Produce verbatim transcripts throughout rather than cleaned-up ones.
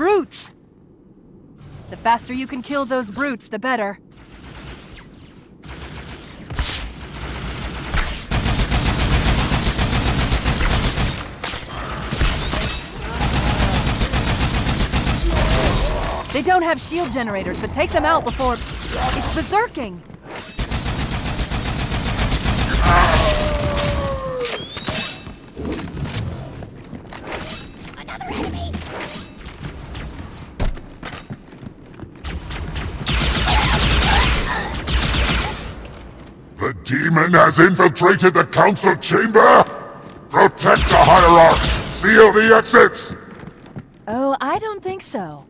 brutes! The faster you can kill those brutes, the better. They don't have shield generators, but take them out before... It's berserking! Another enemy! The demon has infiltrated the council chamber! Protect the hierarchs! Seal the exits! Oh, I don't think so.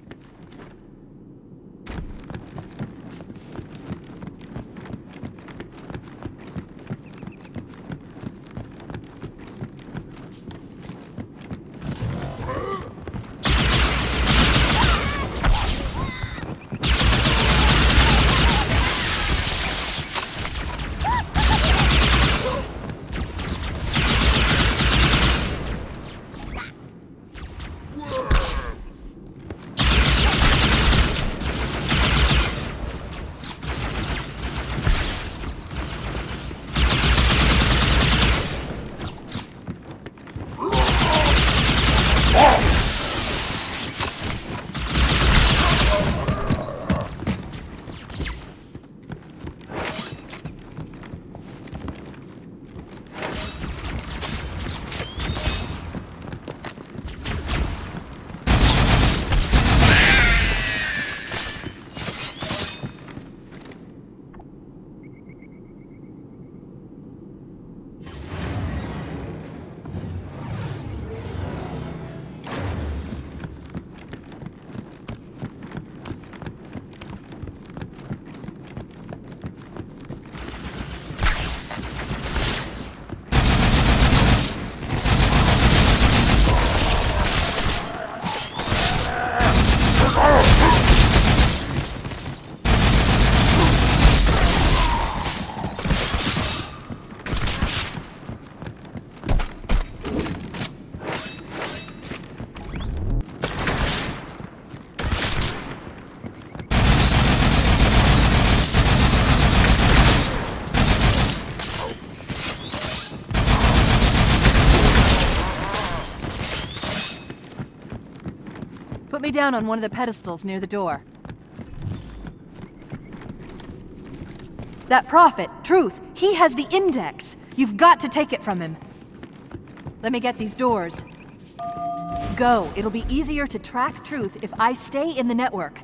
Put me down on one of the pedestals near the door. That prophet, Truth, he has the index. You've got to take it from him. Let me get these doors. Go. It'll be easier to track Truth if I stay in the network.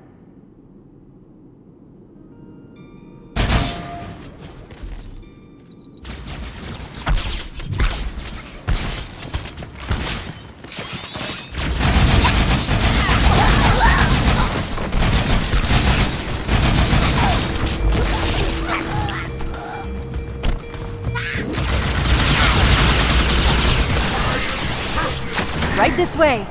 Right this way!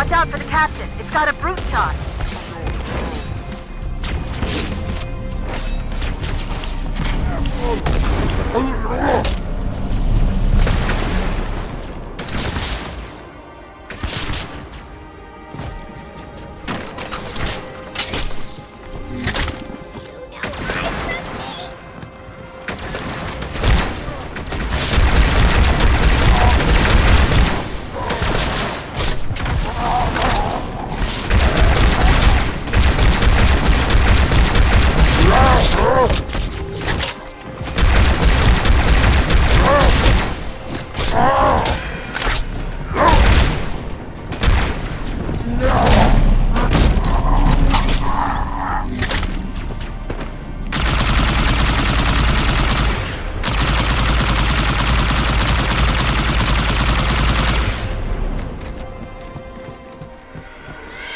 Watch out for the captain. It's got a brute shot.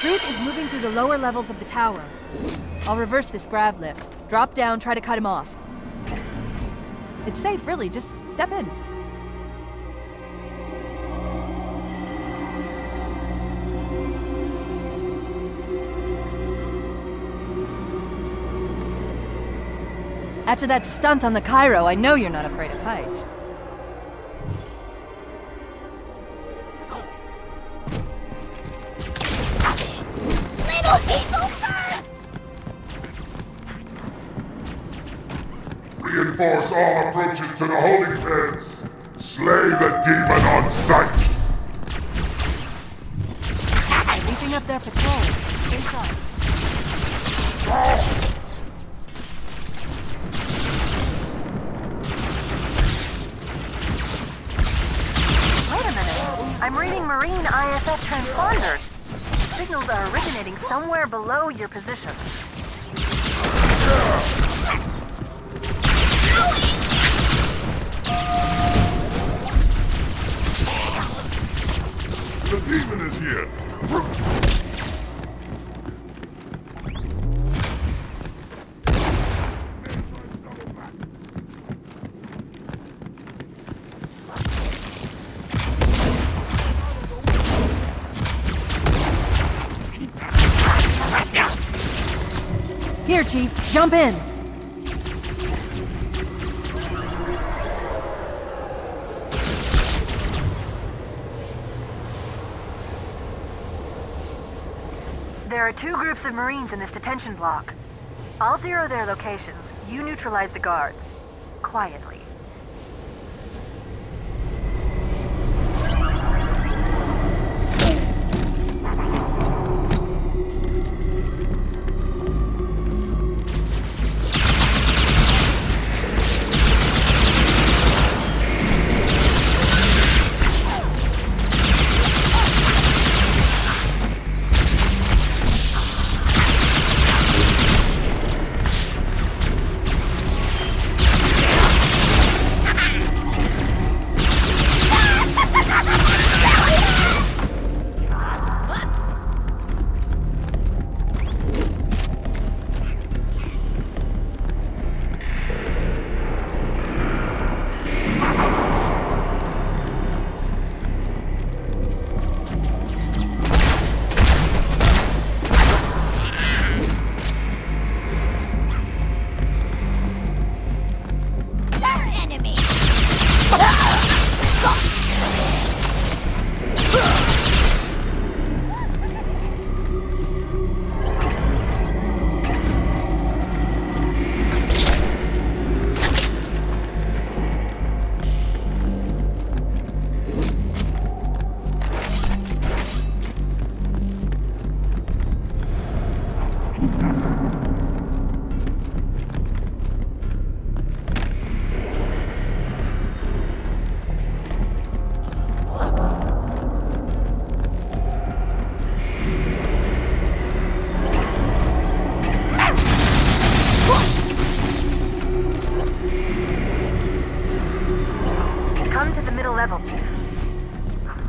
Truth is moving through the lower levels of the tower. I'll reverse this grav lift. Drop down, try to cut him off. It's safe, really. Just step in. After that stunt on the Cairo, I know you're not afraid of heights. Little people first! Reinforce all approaches to the holding pens. Slay the demon on sight. Keeping up their patrol. Inside. Oh. I'm reading Marine I S F transponders. Signals are originating somewhere below your position. The demon is here. Here, Chief. Jump in. There are two groups of Marines in this detention block. I'll zero their locations. You neutralize the guards. Quietly.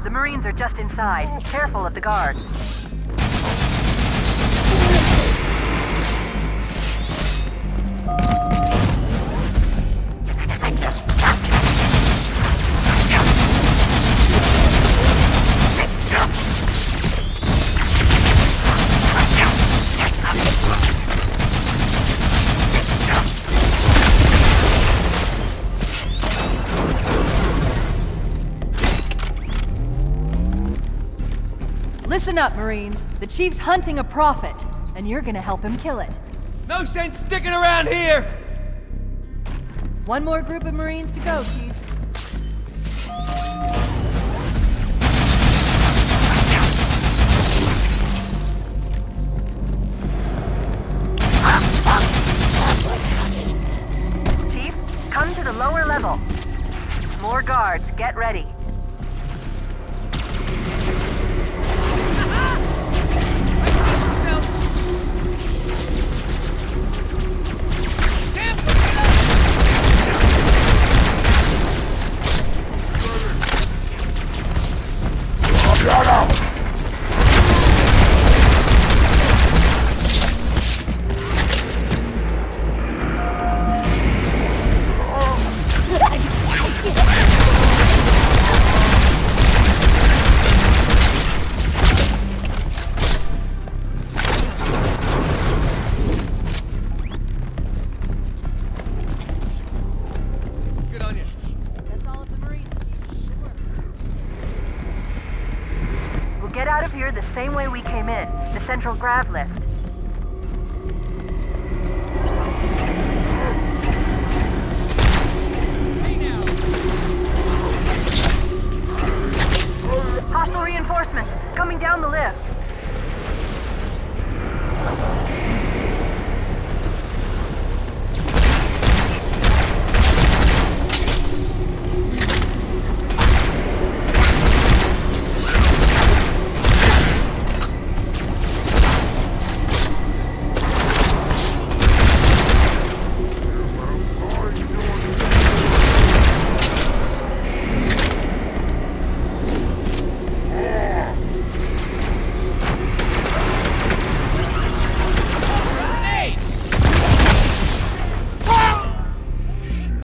The Marines are just inside. Careful of the guards. Listen up, Marines. The Chief's hunting a prophet, and you're gonna help him kill it. No sense sticking around here! One more group of Marines to go, Chief. Chief, come to the lower level. More guards, get ready. Shut up! here the same way we came in, the central grav lift. Hostile reinforcements coming down the lift.